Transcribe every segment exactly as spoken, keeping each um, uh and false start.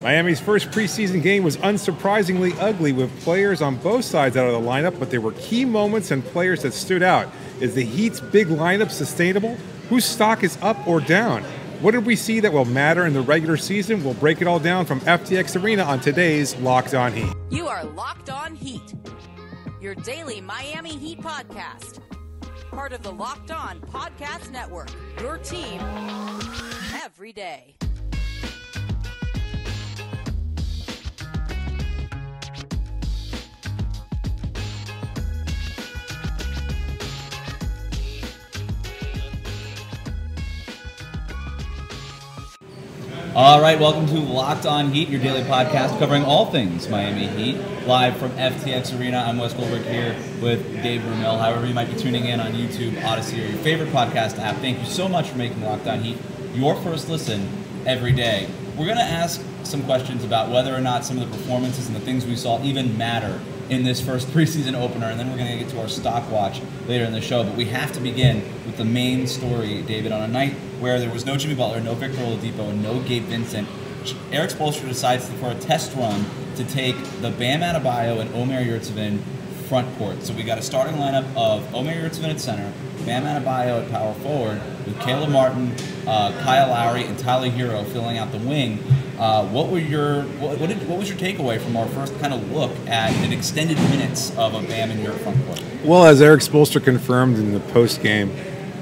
Miami's first preseason game was unsurprisingly ugly with players on both sides out of the lineup, but there were key moments and players that stood out. Is the Heat's big lineup sustainable? Whose stock is up or down? What did we see that will matter in the regular season? We'll break it all down from F T X Arena on today's Locked On Heat. You are Locked On Heat, your daily Miami Heat podcast. Part of the Locked On Podcast Network, your team every day. All right, welcome to Locked On Heat, your daily podcast covering all things Miami Heat, live from F T X Arena. I'm Wes Goldberg here with David Ramil. However you might be tuning in on YouTube, Odyssey, or your favorite podcast app, thank you so much for making Locked On Heat your first listen every day. We're going to ask some questions about whether or not some of the performances and the things we saw even matter in this first preseason opener, and then we're going to get to our stock watch later in the show. But we have to begin with the main story, David. On a night where there was no Jimmy Butler, no Victor Oladipo, and no Gabe Vincent, Erik Spoelstra decides for a test run to take the Bam Adebayo and Omer Yurtseven front court. So we got a starting lineup of Omer Yurtseven at center, Bam Adebayo at power forward, with Caleb Martin, uh, Kyle Lowry, and Tyler Herro filling out the wing. Uh, what were your what, what, did, what was your takeaway from our first kind of look at an extended minutes of a Bam in your front court? Well, as Erik Spoelstra confirmed in the post game,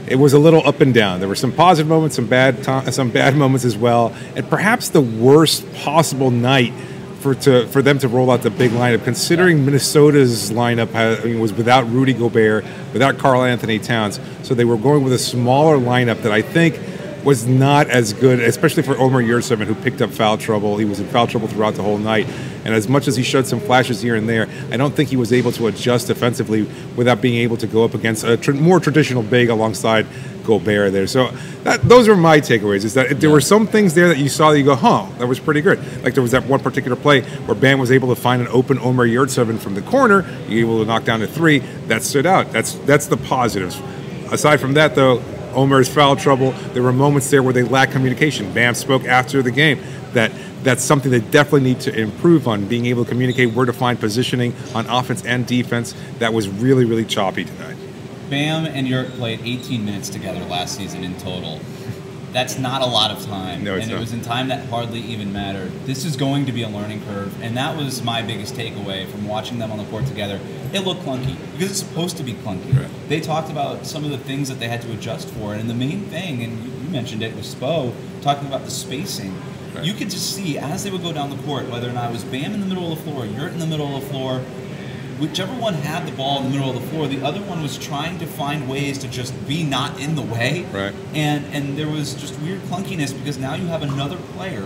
it was a little up and down. There were some positive moments, some bad to- some bad moments as well, and perhaps the worst possible night for to for them to roll out the big lineup, considering Minnesota's lineup had, I mean, was without Rudy Gobert, without Karl Anthony Towns, so they were going with a smaller lineup that I think was not as good, especially for Omer Yurtseven, who picked up foul trouble. He was in foul trouble throughout the whole night. And as much as he showed some flashes here and there, I don't think he was able to adjust defensively without being able to go up against a tr- more traditional big alongside Gobert there. So that, those are my takeaways, is that there were some things there that you saw that you go, huh, that was pretty good. Like there was that one particular play where Bam was able to find an open Omer Yurtseven from the corner, he was able to knock down a three. That stood out. That's, that's the positives. Aside from that, though, Omer's foul trouble. There were moments there where they lacked communication. Bam spoke after the game that that's something they definitely need to improve on, being able to communicate where to find positioning on offense and defense. That was really, really choppy tonight. Bam and Yurt played eighteen minutes together last season in total. That's not a lot of time. No, it's and it not. was in time that hardly even mattered. This is going to be a learning curve, and that was my biggest takeaway from watching them on the court together. It looked clunky, because it's supposed to be clunky. Right. They talked about some of the things that they had to adjust for, and the main thing, and you mentioned it, was Spo talking about the spacing. Right. You could just see, as they would go down the court, whether or not it was Bam in the middle of the floor, Yurt in the middle of the floor, whichever one had the ball in the middle of the floor, the other one was trying to find ways to just be not in the way. Right. And and there was just weird clunkiness, because now you have another player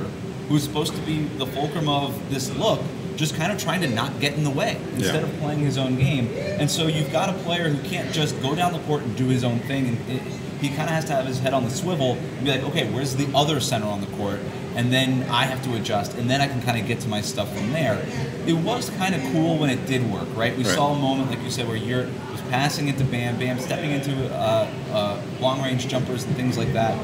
who's supposed to be the fulcrum of this look, just kind of trying to not get in the way instead yeah. of playing his own game. And so you've got a player who can't just go down the court and do his own thing. And it, he kind of has to have his head on the swivel and be like, okay, where's the other center on the court? And then I have to adjust, and then I can kind of get to my stuff from there. It was kind of cool when it did work, right? We right. saw a moment, like you said, where Yurt was passing it to Bam, Bam stepping into uh, uh, long-range jumpers and things like that.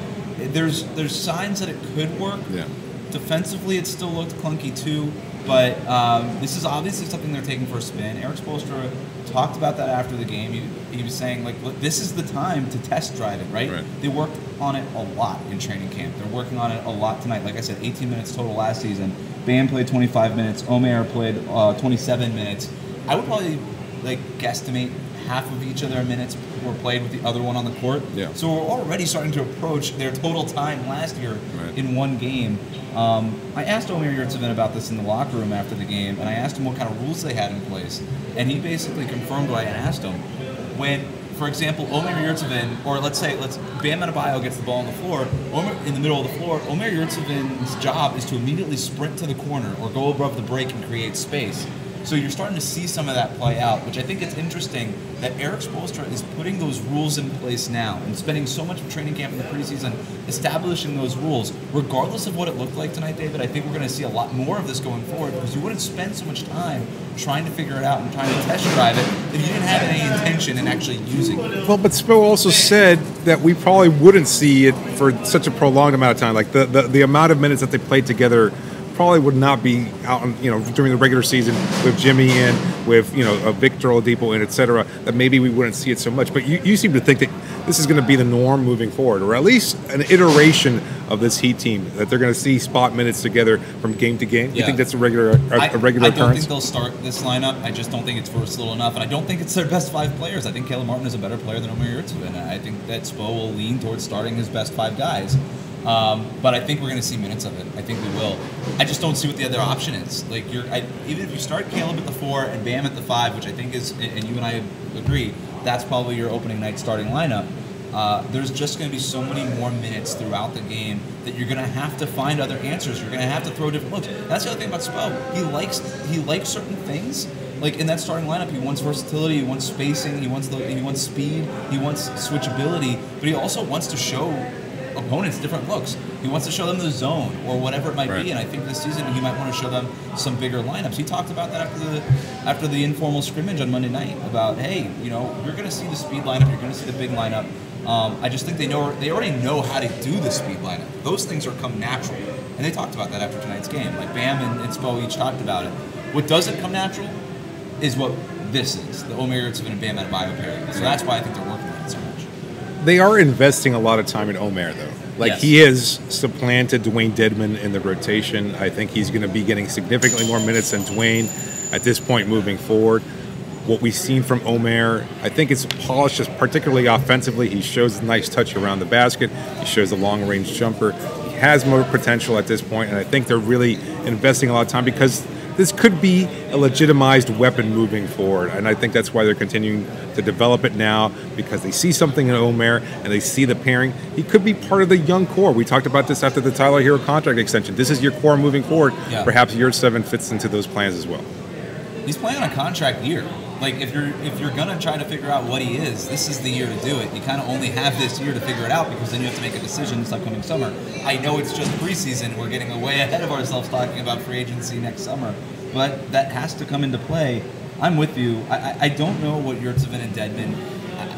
There's there's signs that it could work. Yeah. Defensively, it still looked clunky too, but um, this is obviously something they're taking for a spin. Erik Spoelstra talked about that after the game. He, he was saying, like, look, this is the time to test drive it, right? right? They worked on it a lot in training camp. They're working on it a lot tonight. Like I said, eighteen minutes total last season. Bam played twenty-five minutes. Omer played uh, twenty-seven minutes. I would probably, like, guesstimate half of each of their minutes were played with the other one on the court. Yeah. So we're already starting to approach their total time last year right. in one game. Um, I asked Omer Yurtseven about this in the locker room after the game, and I asked him what kind of rules they had in place. And he basically confirmed what I had asked him. When, for example, Omer Yurtseven, or let's say let's Bam Adebayo gets the ball on the floor, Omer, in the middle of the floor, Omer Yurtseven's job is to immediately sprint to the corner or go above the break and create space. So you're starting to see some of that play out, which I think it's interesting that Erik Spoelstra is putting those rules in place now and spending so much of training camp in the preseason establishing those rules. Regardless of what it looked like tonight, David, I think we're going to see a lot more of this going forward, because you wouldn't spend so much time trying to figure it out and trying to test drive it if you didn't have any intention in actually using it. Well, but Spo also said that we probably wouldn't see it for such a prolonged amount of time. Like the, the, the amount of minutes that they played together probably would not be out, on, you know, during the regular season with Jimmy in, with, you know, Victor Oladipo in, et cetera, that maybe we wouldn't see it so much. But you, you seem to think that this is going to be the norm moving forward, or at least an iteration of this Heat team, that they're going to see spot minutes together from game to game. Yeah. You think that's a regular a, I, a regular occurrence? I don't occurrence? think they'll start this lineup. I just don't think it's versatile enough, and I don't think it's their best five players. I think Caleb Martin is a better player than Omer Yurtseven, and I think that Spo will lean towards starting his best five guys. Um, but I think we're going to see minutes of it. I think we will. I just don't see what the other option is. Like, you're, I, even if you start Caleb at the four and Bam at the five, which I think is, and you and I agree, that's probably your opening night starting lineup. Uh, there's just going to be so many more minutes throughout the game that you're going to have to find other answers. You're going to have to throw different looks. That's the other thing about Spo. He likes he likes certain things. Like, in that starting lineup, he wants versatility, he wants spacing, he wants the, he wants speed, he wants switchability, but he also wants to show opponents different looks. He wants to show them the zone or whatever it might right. be, and I think this season he might want to show them some bigger lineups. He talked about that after the after the informal scrimmage on Monday night about, hey, you know, you're going to see the speed lineup, you're going to see the big lineup. Um, I just think they know they already know how to do the speed lineup. Those things are come natural, and they talked about that after tonight's game. Like, Bam and, and Spo each talked about it. What doesn't come natural is what this is, the Omer Yurtseven and Bam Adebayo pairing. So that's why I think they're working on it so much. They are investing a lot of time in Omer, though. Like, yes. He has supplanted Dewayne Dedmon in the rotation. I think he's going to be getting significantly more minutes than Dwayne at this point moving forward. What we've seen from Omer, I think it's polished, just particularly offensively. He shows a nice touch around the basket. He shows a long-range jumper. He has more potential at this point, and I think they're really investing a lot of time because this could be a legitimized weapon moving forward, and I think that's why they're continuing to develop it now, because they see something in Omer and they see the pairing. He could be part of the young core. We talked about this after the Tyler Herro contract extension. This is your core moving forward. Yeah. Perhaps Yurtseven fits into those plans as well. He's playing on a contract year. Like, if you're if you're gonna try to figure out what he is, this is the year to do it. You kind of only have this year to figure it out, because then you have to make a decision this upcoming summer. I know it's just preseason. We're getting way ahead of ourselves talking about free agency next summer, but that has to come into play. I'm with you. I, I don't know what Yurtseven and Dedmon.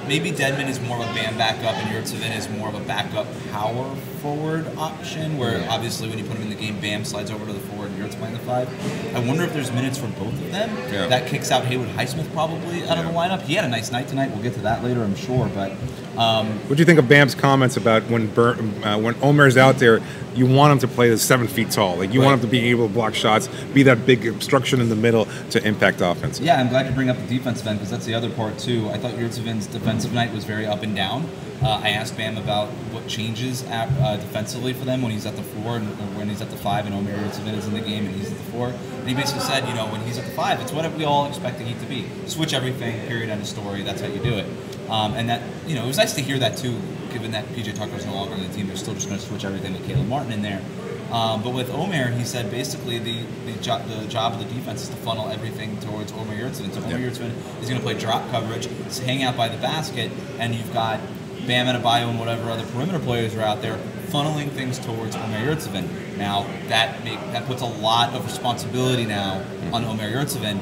Maybe Dedmon is more of a Bam backup, and Yurtseven is more of a backup power forward option, where obviously when you put him in the game, Bam slides over to the forward and Yurt's playing the five. I wonder if there's minutes for both of them. Yeah. That kicks out Haywood Highsmith probably out yeah. of the lineup. He had a nice night tonight. We'll get to that later, I'm sure. But um, what do you think of Bam's comments about when Ber- uh, when Omer's out there, you want him to play the seven feet tall. Like, you right. want him to be able to block shots, be that big obstruction in the middle to impact offense. Yeah, I'm glad you bring up the defensive end, because that's the other part too. I thought Yurtseven's defensive night was very up and down. Uh, I asked Bam about what changes at, uh, defensively for them when he's at the four and when he's at the five, and Omer Yurtseven is in the game and he's at the four. And he basically said, you know, when he's at the five, it's what we all expect the Heat to be. Switch everything, period, end of story. That's how you do it. Um, and that, you know, it was nice to hear that too, given that P J Tucker is no longer on the team. They're still just going to switch everything with Caleb Martin in there. Um, but with Omer, he said basically the the, jo- the job of the defense is to funnel everything towards Omer Yurtseven. So Omer yeah. Yurtseven is going to play drop coverage, hang out by the basket, and you've got Bam Adebayo and whatever other perimeter players are out there funneling things towards Omer Yurtseven. Now, that make, that puts a lot of responsibility now on Omer Yurtseven.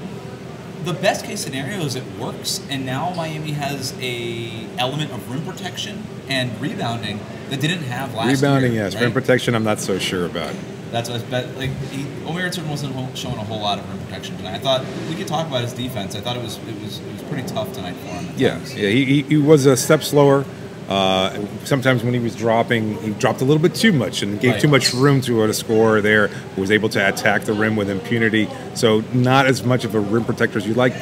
The best case scenario is it works, and now Miami has a element of rim protection and rebounding that they didn't have last rebounding, year. Rebounding, yes. Right? Rim protection, I'm not so sure about. That's what I bet. Like, he, Omer Yurtseven wasn't showing a whole lot of rim protection tonight. I thought we could talk about his defense. I thought it was it was it was pretty tough tonight for him. Yeah, yeah. He he was a step slower. Uh, sometimes when he was dropping, he dropped a little bit too much and gave right. too much room to a scorer there who was able to attack the rim with impunity. So not as much of a rim protector as you'd like.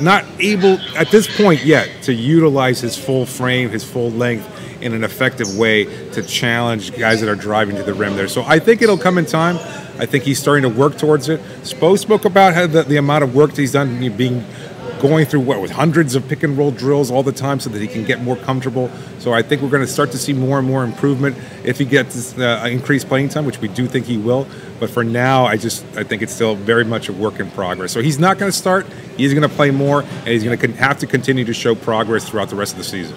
Not able, at this point yet, to utilize his full frame, his full length in an effective way to challenge guys that are driving to the rim there. So I think it'll come in time. I think he's starting to work towards it. Spo spoke about how the, the amount of work that he's done being going through what was hundreds of pick and roll drills all the time so that he can get more comfortable. So I think we're going to start to see more and more improvement if he gets uh, increased playing time, which we do think he will. But for now, I just I think it's still very much a work in progress. So he's not going to start. He's going to play more, and he's going to have to continue to show progress throughout the rest of the season.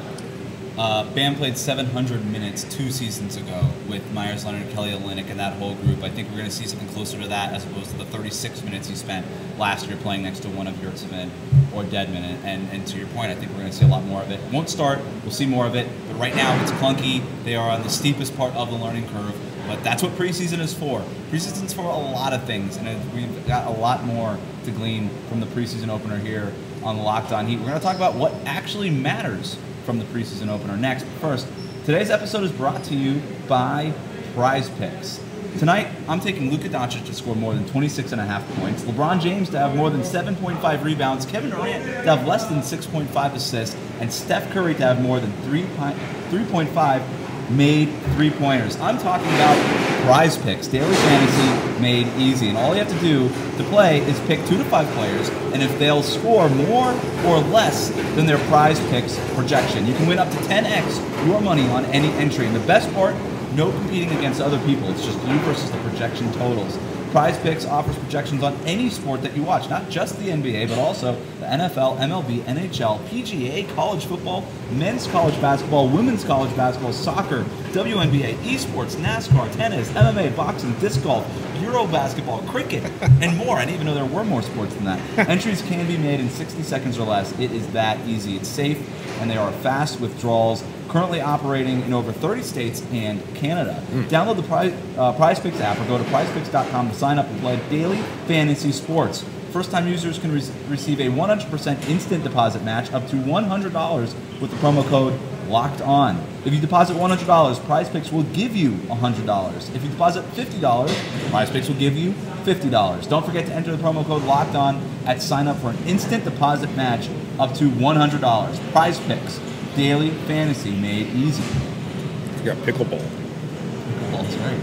Uh, Bam played seven hundred minutes two seasons ago with Myers, Leonard, Kelly Olynyk, and that whole group. I think we're going to see something closer to that as opposed to the thirty-six minutes he spent last year playing next to one of Yurtseven or Dedmon. And, and to your point, I think we're going to see a lot more of it. Won't start. We'll see more of it. But right now, it's clunky. They are on the steepest part of the learning curve. But that's what preseason is for. Preseason's for a lot of things, and we've got a lot more to glean from the preseason opener here on Locked On Heat. We're going to talk about what actually matters from the preseason opener next. First, today's episode is brought to you by Prize Picks. Tonight, I'm taking Luka Doncic to score more than twenty-six point five points, LeBron James to have more than seven point five rebounds, Kevin Durant to have less than six point five assists, and Steph Curry to have more than three point five made three-pointers. I'm talking about Prize Picks, daily fantasy made easy. And all you have to do to play is pick two to five players, and if they'll score more or less than their Prize Picks projection, you can win up to ten x your money on any entry. And the best part, no competing against other people. It's just you versus the projection totals. Prize Picks offers projections on any sport that you watch, not just the N B A, but also the N F L, M L B, N H L, P G A, college football, men's college basketball, women's college basketball, soccer, W N B A, esports, NASCAR, tennis, M M A, boxing, disc golf, Euro basketball, cricket, and more. I didn't even know there were more sports than that. Entries can be made in sixty seconds or less. It is that easy. It's safe, and they are fast withdrawals. Currently operating in over thirty states and Canada. Mm. Download the Prize, uh, Prize Picks app or go to prize picks dot com to sign up and play daily fantasy sports. First-time users can re- receive a one hundred percent instant deposit match up to one hundred dollars with the promo code LOCKEDON. If you deposit one hundred dollars, Prize Picks will give you one hundred dollars. If you deposit fifty dollars, Prize Picks will give you fifty dollars. Don't forget to enter the promo code LOCKEDON at sign up for an instant deposit match up to one hundred dollars. Prize Picks. Daily fantasy made easy. You got pickleball. Pickleball's right.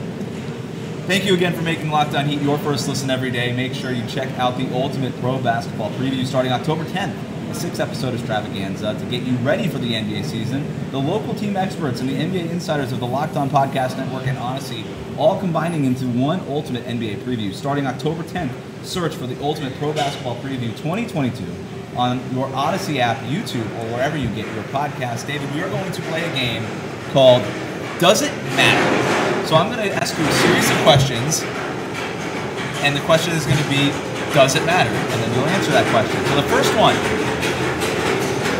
Thank you again for making Locked On Heat your first listen every day. Make sure you check out the Ultimate Pro Basketball Preview starting October tenth. A six-episode extravaganza to get you ready for the N B A season. The local team experts and the N B A insiders of the Locked On Podcast Network and Odyssey all combining into one Ultimate N B A Preview. Starting October tenth, search for the Ultimate Pro Basketball Preview twenty twenty-two on your Odyssey app, YouTube, or wherever you get your podcast. David, we are going to play a game called Does It Matter? So I'm going to ask you a series of questions, and the question is going to be, does it matter? And then you'll answer that question. So the first one,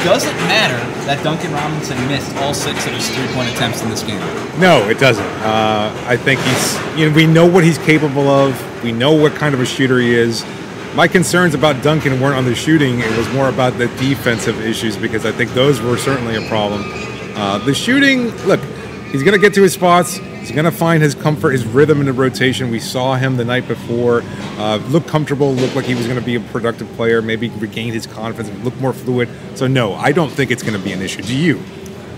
does it matter that Duncan Robinson missed all six of his three-point attempts in this game? No, it doesn't. Uh, I think he's, you know, we know what he's capable of. We know what kind of a shooter he is. My concerns about Duncan weren't on the shooting. It was more about the defensive issues because I think those were certainly a problem. Uh, the shooting, look, he's going to get to his spots. He's going to find his comfort, his rhythm in the rotation. We saw him the night before. Uh, looked comfortable, looked like he was going to be a productive player, maybe regained his confidence, looked more fluid. So, no, I don't think it's going to be an issue. Do you?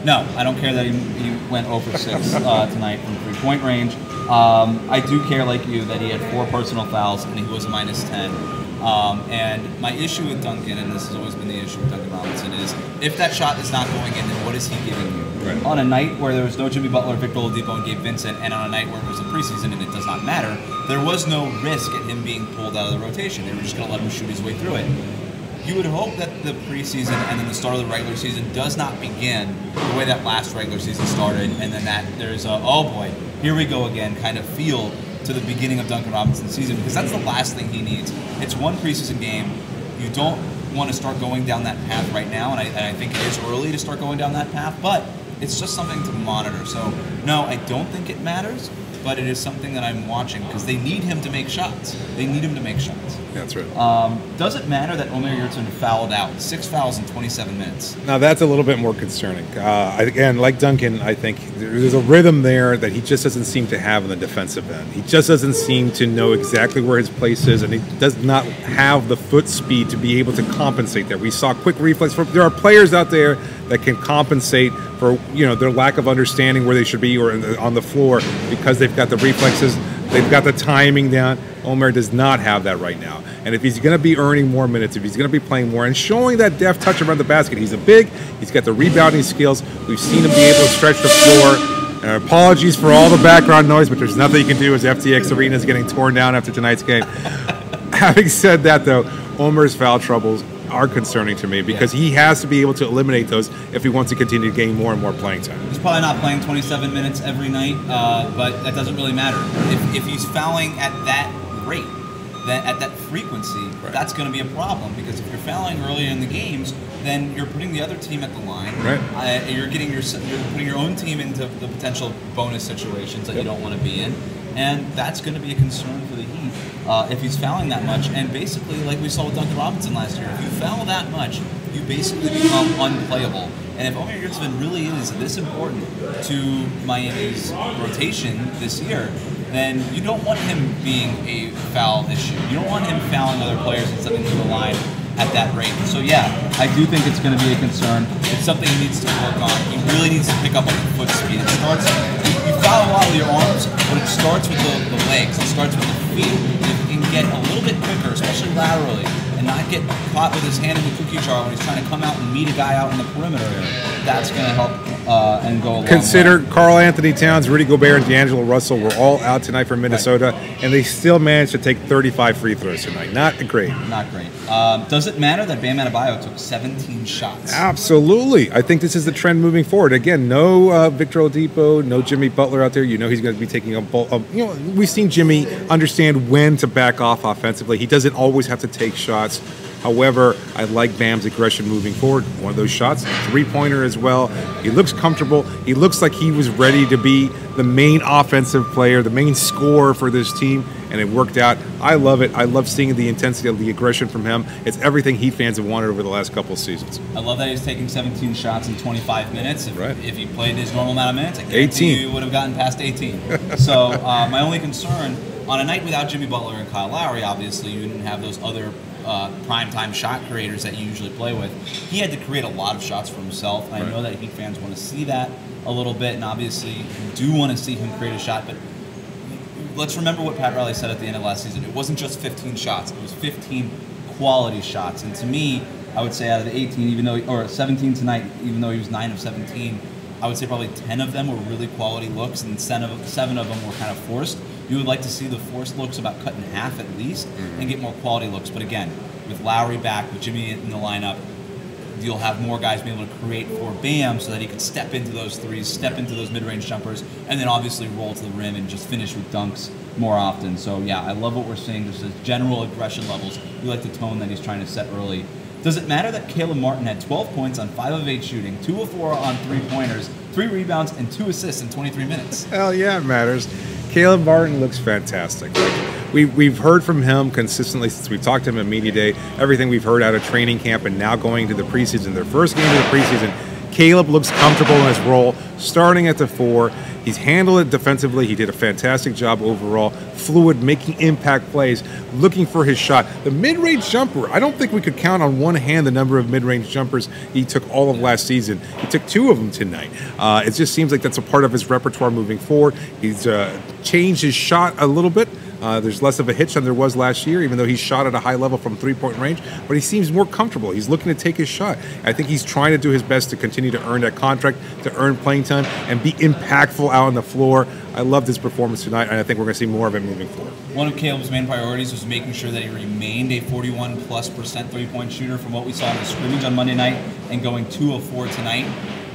No, I don't care that he, he went oh for six uh, tonight from three-point range. Um, I do care, like you, that he had four personal fouls and he was minus ten. Um, and my issue with Duncan, and this has always been the issue with Duncan Robinson, is if that shot is not going in, then what is he giving you? Right. On a night where there was no Jimmy Butler, Victor Oladipo, and Gabe Vincent, and on a night where it was the preseason and it does not matter, there was no risk at him being pulled out of the rotation. They were just going to let him shoot his way through it. You would hope that the preseason and then the start of the regular season does not begin the way that last regular season started, and then that there's a, oh boy, here we go again kind of feel to the beginning of Duncan Robinson's season, because that's the last thing he needs. It's one preseason game. You don't want to start going down that path right now, and I, and I think it is early to start going down that path, but it's just something to monitor. So, no, I don't think it matters, but it is something that I'm watching because they need him to make shots. They need him to make shots. That's right. Um, does it matter that Omer Yurtseven fouled out? Six fouls in twenty-seven minutes. Now, that's a little bit more concerning. Uh, again, like Duncan, I think there's a rhythm there that he just doesn't seem to have on the defensive end. He just doesn't seem to know exactly where his place is, and he does not have the foot speed to be able to compensate there. We saw quick reflex. From, there are players out there that can compensate for, you know, their lack of understanding where they should be or in the, on the floor because they've got the reflexes, they've got the timing down. Omer does not have that right now. And if he's going to be earning more minutes, if he's going to be playing more and showing that deft touch around the basket, he's a big, he's got the rebounding skills. We've seen him be able to stretch the floor. And apologies for all the background noise, but there's nothing you can do as F T X Arena is getting torn down after tonight's game. Having said that, though, Omer's foul troubles are concerning to me because yeah. he has to be able to eliminate those if he wants to continue to gain more and more playing time. He's probably not playing twenty-seven minutes every night, uh, but that doesn't really matter. If, if he's fouling at that rate, then at that frequency, right. that's going to be a problem, because if you're fouling early in the games, then you're putting the other team at the line. Right. Uh, and you're getting your you're putting your own team into the potential bonus situations that yep. you don't want to be in, and that's going to be a concern for the Heat uh, if he's fouling that much. And basically, like we saw with Duncan Robinson last year, if you foul that much, you basically become unplayable. And if Omer Yurtseven really is this important to Miami's rotation this year, then you don't want him being a foul issue. You don't want him fouling other players and stepping to the line at that rate. So yeah, I do think it's going to be a concern. It's something he needs to work on. He really needs to pick up on the foot speed. It starts, you foul a lot with your arms, but it starts with the, the legs. It starts with the feet. If you can get a little bit quicker, especially laterally, and not get caught with his hand in the cookie jar when he's trying to come out and meet a guy out in the perimeter, that's going to help uh, and go a long way. Consider Karl Anthony Towns, Rudy Gobert, and D'Angelo Russell were all out tonight for Minnesota, right. and they still managed to take thirty-five free throws tonight. Not great. Not great. Um, does it matter that Bam Adebayo took seventeen shots? Absolutely. I think this is the trend moving forward. Again, no uh, Victor Oladipo, no Jimmy Butler out there. You know he's going to be taking a ball. Of, you know, we've seen Jimmy understand when to back off offensively. He doesn't always have to take shots. However, I like Bam's aggression moving forward. One of those shots, three-pointer as well. He looks comfortable. He looks like he was ready to be the main offensive player, the main scorer for this team, and it worked out. I love it. I love seeing the intensity of the aggression from him. It's everything Heat fans have wanted over the last couple of seasons. I love that he's taking seventeen shots in twenty-five minutes. If, right. if he played his normal amount of minutes, I guarantee you he would have gotten past eighteen. So uh, my only concern, on a night without Jimmy Butler and Kyle Lowry, obviously, you didn't have those other Uh, primetime shot creators that you usually play with. He had to create a lot of shots for himself. And right. I know that Heat fans want to see that a little bit, and obviously you do want to see him create a shot, but let's remember what Pat Riley said at the end of last season. It wasn't just fifteen shots. It was fifteen quality shots. And to me, I would say out of the eighteen, even though, or seventeen tonight, even though he was nine of seventeen, I would say probably ten of them were really quality looks, and seven of, seven of them were kind of forced. You would like to see the forced looks about cut in half at least and get more quality looks. But again, with Lowry back, with Jimmy in the lineup, you'll have more guys being able to create for Bam so that he can step into those threes, step into those mid-range jumpers, and then obviously roll to the rim and just finish with dunks more often. So yeah, I love what we're seeing, just his general aggression levels. We like the tone that he's trying to set early. Does it matter that Caleb Martin had twelve points on five of eight shooting, two of four on three-pointers, three rebounds, and two assists in twenty-three minutes? Hell yeah, it matters. Caleb Martin looks fantastic. Like, we, we've heard from him consistently since we've talked to him at Media Day. Everything we've heard out of training camp and now going to the preseason, their first game of the preseason, Caleb looks comfortable in his role, starting at the four. He's handled it defensively. He did a fantastic job overall. Fluid, making impact plays, looking for his shot. The mid-range jumper, I don't think we could count on one hand the number of mid-range jumpers he took all of last season. He took two of them tonight. Uh, it just seems like that's a part of his repertoire moving forward. He's uh, changed his shot a little bit. Uh, there's less of a hitch than there was last year, even though he shot at a high level from three-point range. But he seems more comfortable. He's looking to take his shot. I think he's trying to do his best to continue to earn that contract, to earn playing time, and be impactful out on the floor. I loved his performance tonight, and I think we're going to see more of it moving forward. One of Caleb's main priorities was making sure that he remained a forty-one plus percent three-point shooter from what we saw in the scrimmage on Monday night and going two of four tonight.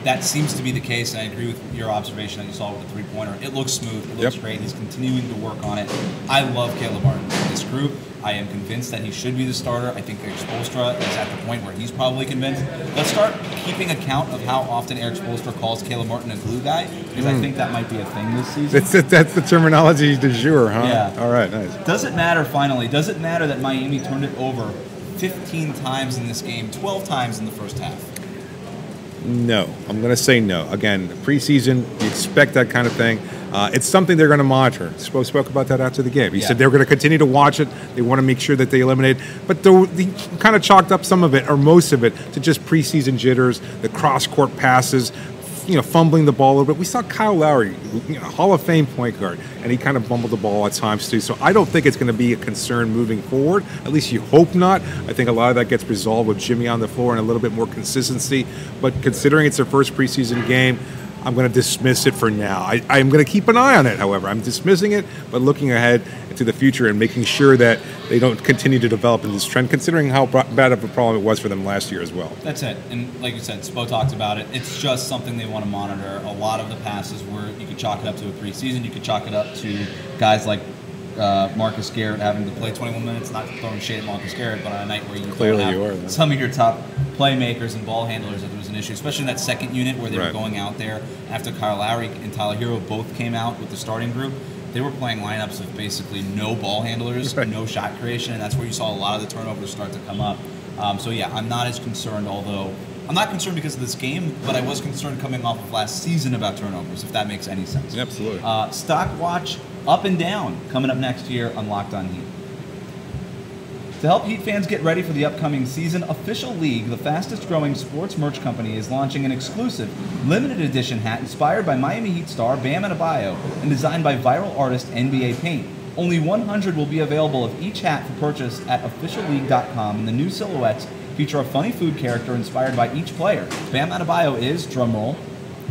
That seems to be the case, and I agree with your observation that you saw with the three-pointer. It looks smooth. It looks yep. great. He's continuing to work on it. I love Caleb Martin in this group. I am convinced that he should be the starter. I think Erik Spoelstra is at the point where he's probably convinced. Let's start keeping account of how often Erik Spoelstra calls Caleb Martin a glue guy, because mm. I think that might be a thing this season. That's, it, that's the terminology du jour, huh? Yeah. All right, nice. Does it matter, finally, does it matter that Miami turned it over fifteen times in this game, twelve times in the first half? No, I'm going to say no. Again, preseason, you expect that kind of thing. Uh, it's something they're going to monitor. Spo spoke about that after the game. He yeah. said they're going to continue to watch it. They want to make sure that they eliminate. But they kind of chalked up some of it, or most of it, to just preseason jitters, the cross-court passes, you know, fumbling the ball a little bit. We saw Kyle Lowry, you know, Hall of Fame point guard, and he kind of bumbled the ball at times too. So I don't think it's going to be a concern moving forward. At least you hope not. I think a lot of that gets resolved with Jimmy on the floor and a little bit more consistency. But considering it's their first preseason game, I'm going to dismiss it for now. I, I'm going to keep an eye on it, however. I'm dismissing it, but looking ahead to the future and making sure that they don't continue to develop in this trend, considering how bad of a problem it was for them last year as well. That's it. And like you said, Spo talks about it. It's just something they want to monitor. A lot of the passes were, you could chalk it up to a preseason. You could chalk it up to guys like uh, Marcus Garrett having to play twenty-one minutes, not throwing shade at Marcus Garrett, but on a night where you clearly have you are, man. Some of your top playmakers and ball handlers, if it was an issue, especially in that second unit where they right. were going out there after Kyle Lowry and Tyler Herro both came out with the starting group. They were playing lineups of basically no ball handlers, right. no shot creation, and that's where you saw a lot of the turnovers start to come up. Um, so, yeah, I'm not as concerned, although I'm not concerned because of this game, but I was concerned coming off of last season about turnovers, if that makes any sense. Absolutely. Uh, stock watch up and down coming up next year on Locked On Heat. To help Heat fans get ready for the upcoming season, Official League, the fastest-growing sports merch company, is launching an exclusive, limited-edition hat inspired by Miami Heat star Bam Adebayo and designed by viral artist N B A Paint. Only one hundred will be available of each hat for purchase at official league dot com, and the new silhouettes feature a funny food character inspired by each player. Bam Adebayo is, drumroll,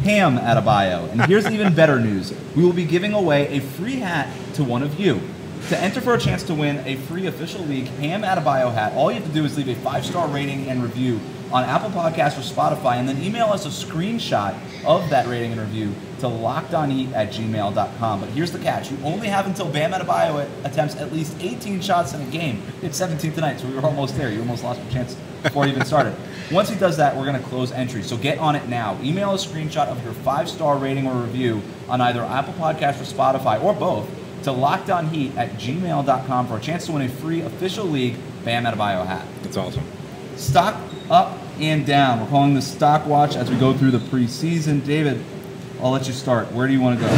Ham Adebayo. And here's even better news. We will be giving away a free hat to one of you. To enter for a chance to win a free Official League Ham Adebayo hat, all you have to do is leave a five-star rating and review on Apple Podcasts or Spotify, and then email us a screenshot of that rating and review to locked on heat at gmail dot com. But here's the catch. You only have until Bam Adebayo attempts at least eighteen shots in a game. It's seventeen tonight, so we were almost there. You almost lost your chance before you even started. Once he does that, we're going to close entry. So get on it now. Email a screenshot of your five-star rating or review on either Apple Podcasts or Spotify or both to locked on heat at gmail dot com for a chance to win a free Official League Bam Adebayo hat. That's awesome. Stock up and down. We're calling this Stock Watch as we go through the preseason. David, I'll let you start. Where do you want to go?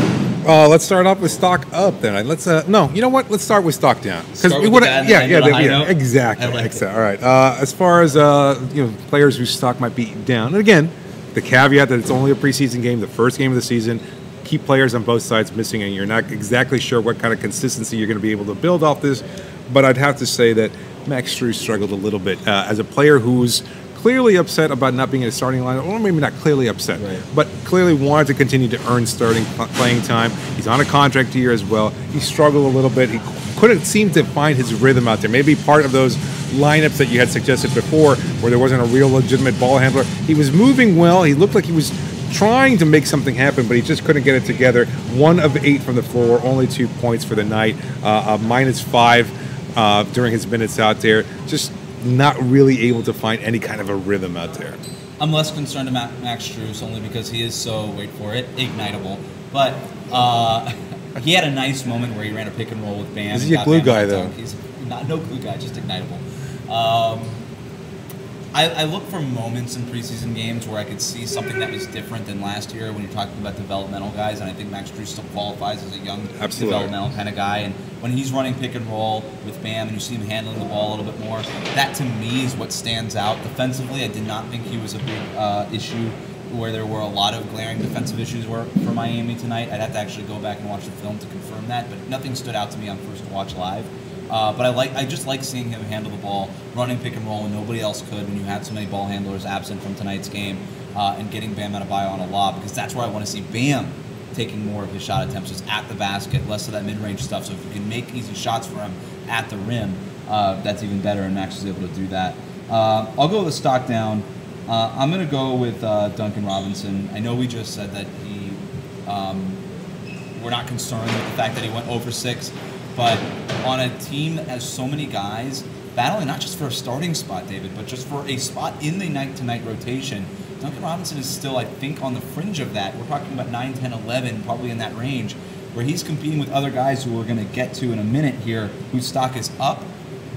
Uh, let's start off with stock up then. Let's uh, no, you know what? Let's start with stock down because we would yeah yeah, yeah, the, yeah exactly like exactly. It. All right. Uh, as far as uh, you know, players whose stock might be down, and again, the caveat that it's only a preseason game, the first game of the season. Keep players on both sides missing, and you're not exactly sure what kind of consistency you're going to be able to build off this. But I'd have to say that Max Strus struggled a little bit uh, as a player who's clearly upset about not being in a starting lineup, or maybe not clearly upset, right. but clearly wanted to continue to earn starting playing time. He's on a contract year as well. He struggled a little bit. He couldn't seem to find his rhythm out there. Maybe part of those lineups that you had suggested before, where there wasn't a real legitimate ball handler. He was moving well. He looked like he was trying to make something happen, but he just couldn't get it together. One of eight from the floor, only two points for the night, uh, a minus five uh, during his minutes out there. Just not really able to find any kind of a rhythm out there. I'm less concerned about Max Strus only because he is so, wait for it, ignitable. But uh, he had a nice moment where he ran a pick and roll with Bam. Is he a glue guy, though? He's not no glue guy, just ignitable. Um, I, I look for moments in preseason games where I could see something that was different than last year when you're talking about developmental guys, and I think Max Strus still qualifies as a young Absolutely. developmental kind of guy. And when he's running pick and roll with Bam and you see him handling the ball a little bit more, that to me is what stands out. Defensively, I did not think he was a big uh, issue where there were a lot of glaring defensive issues were for Miami tonight. I'd have to actually go back and watch the film to confirm that, but nothing stood out to me on First Watch Live. Uh, but I like I just like seeing him handle the ball, running pick and roll when nobody else could, when you had so many ball handlers absent from tonight's game, uh, and getting Bam Adebayo on a lob, because that's where I want to see Bam taking more of his shot attempts, just at the basket, less of that mid-range stuff. So if you can make easy shots for him at the rim, uh, that's even better, and Max is able to do that. Uh, I'll go with the stock down. Uh, I'm going to go with uh, Duncan Robinson. I know we just said that he um, we're not concerned with the fact that he went oh for six. But on a team that has so many guys battling, not just for a starting spot, David, but just for a spot in the night-to-night rotation, Duncan Robinson is still, I think, on the fringe of that. We're talking about nine, ten, eleven, probably in that range, where he's competing with other guys who we're going to get to in a minute here, whose stock is up.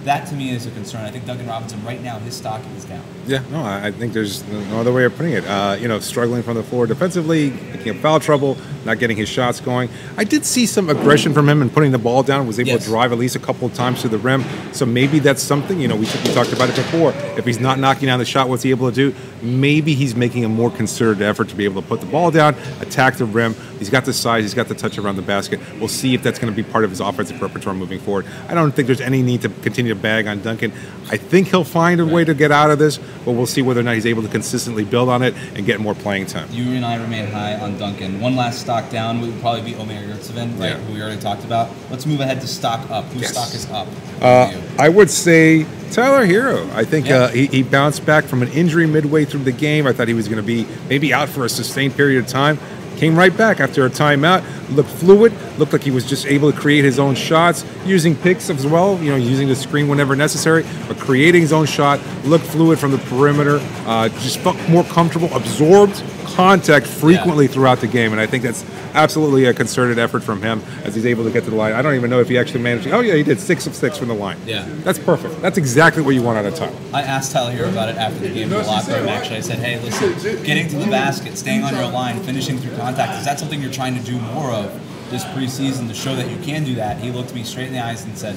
That, to me, is a concern. I think Duncan Robinson, right now, his stock is down. Yeah, no, I think there's no other way of putting it. Uh, you know, struggling from the floor defensively, picking up foul trouble, not getting his shots going. I did see some aggression from him and putting the ball down, was able yes. to drive at least a couple of times to the rim. So maybe that's something, you know, we, we talked about it before. If he's not knocking down the shot, what's he able to do? Maybe he's making a more concerted effort to be able to put the ball down, attack the rim. He's got the size. He's got the touch around the basket. We'll see if that's going to be part of his offensive repertoire moving forward. I don't think there's any need to continue to bag on Duncan. I think he'll find a way to get out of this, but we'll see whether or not he's able to consistently build on it and get more playing time. You and I remain high on Duncan. One last stock down would probably be Omer Yurtseven, right, yeah. who we already talked about. Let's move ahead to stock up. Whose yes. stock is up? Uh, I would say Tyler Herro. I think yeah. uh, he, he bounced back from an injury midway through the game. I thought he was going to be maybe out for a sustained period of time. Came right back after a timeout, looked fluid, looked like he was just able to create his own shots, using picks as well, you know, using the screen whenever necessary, but creating his own shot, looked fluid from the perimeter, uh, just felt more comfortable, absorbed contact frequently yeah. throughout the game, and I think that's absolutely a concerted effort from him as he's able to get to the line. I don't even know if he actually managed to, oh yeah, he did six of six from the line. Yeah. That's perfect. That's exactly what you want out of Tyler. I asked Tyler Herro about it after the game in the locker room, actually. I said, hey, listen, getting to the basket, staying on your line, finishing through contact, is that something you're trying to do more of this preseason to show that you can do that? He looked me straight in the eyes and said,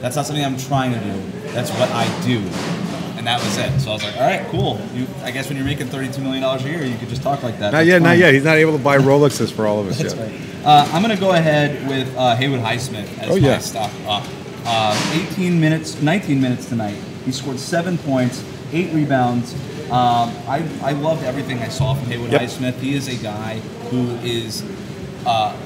that's not something I'm trying to do. That's what I do. And that was it. So I was like, all right, cool. You, I guess when you're making thirty-two million dollars a year, you could just talk like that. Not That's yet, fine. not yet. He's not able to buy Rolexes for all of us That's yet. Right. Uh, I'm going to go ahead with uh, Haywood Highsmith as oh, my yeah. stock up. Uh, eighteen minutes, nineteen minutes tonight. He scored seven points, eight rebounds. Um, I, I loved everything I saw from Haywood yep. Highsmith. He is a guy who is uh,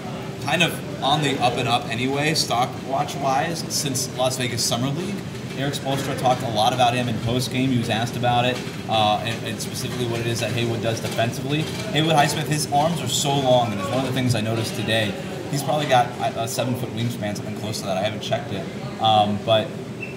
kind of on the up and up anyway, stock watch-wise, since Las Vegas Summer League. Erik Spoelstra talked a lot about him in post-game. He was asked about it, uh, and, and specifically what it is that Haywood does defensively. Haywood Highsmith, his arms are so long, and it's one of the things I noticed today. He's probably got a seven-foot wingspan, something close to that. I haven't checked it. Um, but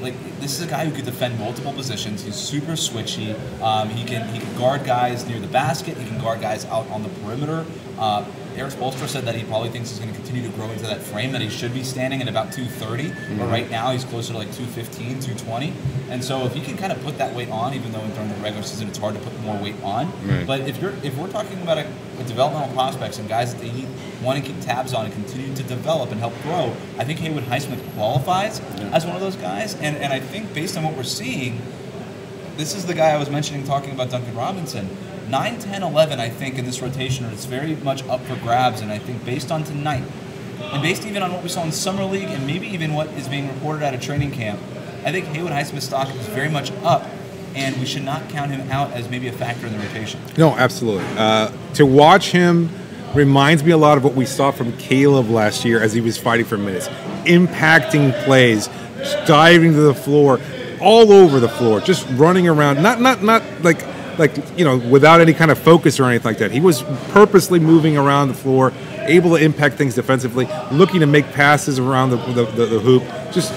like, this is a guy who could defend multiple positions. He's super switchy. Um, he can he can guard guys near the basket. He can guard guys out on the perimeter. Uh, Erik Spoelstra said that he probably thinks he's going to continue to grow into that frame, that he should be standing at about two thirty, mm-hmm. but right now he's closer to like two fifteen, two twenty. And so if he can kind of put that weight on, even though during the regular season it's hard to put more weight on, right. but if you're if we're talking about a, a developmental prospects and guys that they want to keep tabs on and continue to develop and help grow, I think Haywood Highsmith qualifies yeah. as one of those guys. And, and I think based on what we're seeing, this is the guy I was mentioning talking about Duncan Robinson. nine, ten, eleven, I think, in this rotation, it's very much up for grabs, and I think based on tonight, and based even on what we saw in Summer League, and maybe even what is being reported at a training camp, I think Haywood Highsmith's stock is very much up, and we should not count him out as maybe a factor in the rotation. No, absolutely. Uh, to watch him reminds me a lot of what we saw from Caleb last year as he was fighting for minutes. Impacting plays, diving to the floor, all over the floor, just running around, not, not, not like... like, you know, without any kind of focus or anything like that. He was purposely moving around the floor, able to impact things defensively, looking to make passes around the, the, the, the hoop. Just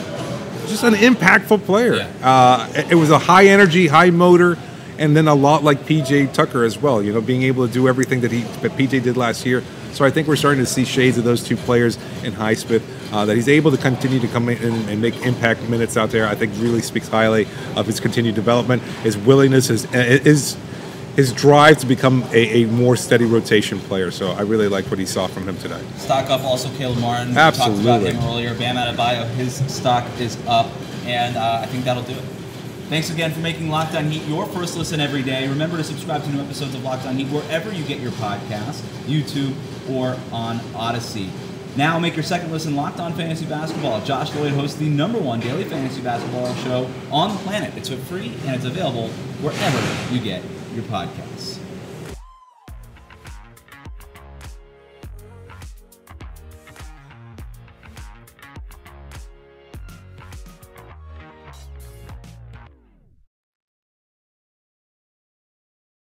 just an impactful player. Yeah. Uh, it was a high energy, high motor, and then a lot like P J Tucker as well, you know, being able to do everything that, he, that P J did last year. So I think we're starting to see shades of those two players in Highsmith, uh, that he's able to continue to come in and, and make impact minutes out there. I think really speaks highly of his continued development, his willingness, his his, his drive to become a, a more steady rotation player. So I really liked what he saw from him today. Stock up also Caleb Martin. Absolutely. We talked about him earlier. Bam Adebayo, his stock is up, and uh, I think that'll do it. Thanks again for making Locked On Heat your first listen every day. Remember to subscribe to new episodes of Locked On Heat wherever you get your podcasts, YouTube, or on Odyssey. Now make your second listen Locked On Fantasy Basketball. Josh Lloyd hosts the number one daily fantasy basketball show on the planet. It's free and it's available wherever you get your podcasts.